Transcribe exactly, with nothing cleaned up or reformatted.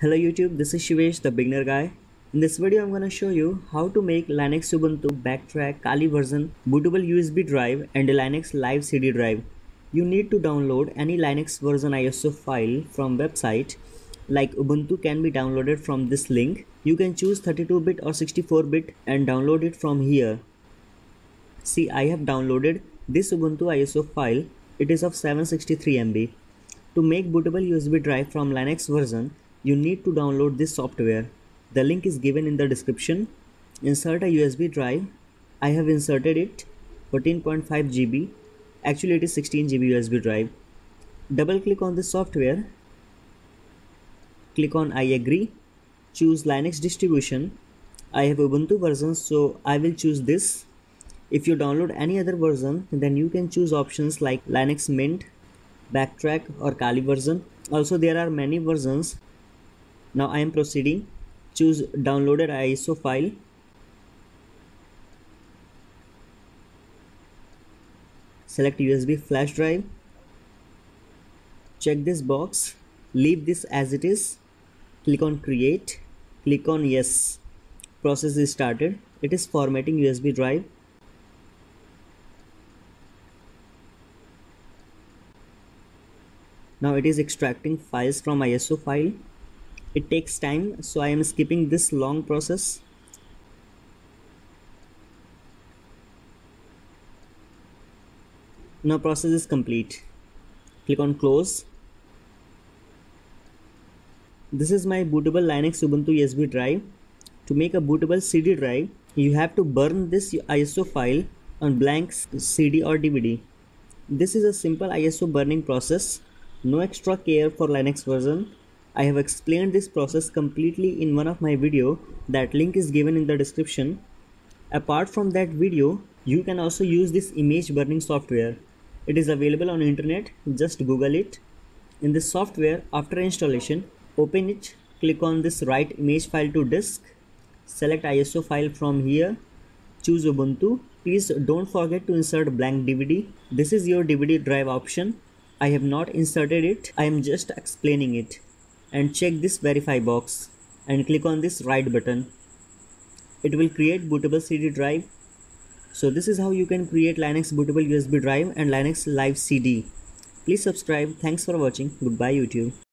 Hello YouTube, this is Shivesh, the beginner guy. In this video, I'm gonna show you how to make Linux Ubuntu Backtrack Kali version bootable U S B drive and a Linux Live C D drive. You need to download any Linux version I S O file from website. Like Ubuntu can be downloaded from this link. You can choose thirty-two bit or sixty-four bit and download it from here. See, I have downloaded this Ubuntu I S O file. It is of seven hundred sixty-three megabytes. To make bootable U S B drive from Linux version, you need to download this software. The link is given in the description. Insert a U S B drive. I have inserted it, fourteen point five gigabytes. Actually it is sixteen gigabyte U S B drive. Double click on this software. Click on I agree. Choose Linux distribution. I have Ubuntu version, so I will choose this. If you download any other version, then you can choose options like Linux Mint, Backtrack or Kali version. Also there are many versions. Now I am proceeding. Choose downloaded I S O file. Select U S B flash drive. Check this box. Leave this as it is. Click on create. Click on yes. Process is started. It is formatting U S B drive. Now it is extracting files from I S O file. It takes time, so I am skipping this long process. Now process is complete. Click on close. This is my bootable Linux Ubuntu U S B drive. To make a bootable C D drive, you have to burn this I S O file on blank C D or D V D. This is a simple I S O burning process. No extra care for Linux version. I have explained this process completely in one of my video. That link is given in the description. Apart from that video, you can also use this image burning software. It is available on internet, just Google it. In this software, after installation, open it, click on this write image file to disk, select I S O file from here, choose Ubuntu. Please don't forget to insert blank D V D. This is your D V D drive option. I have not inserted it, I am just explaining it. And check this verify box and click on this write button. It will create bootable C D drive. So this is how you can create Linux bootable U S B drive and Linux Live C D. Please subscribe. Thanks for watching. Goodbye YouTube.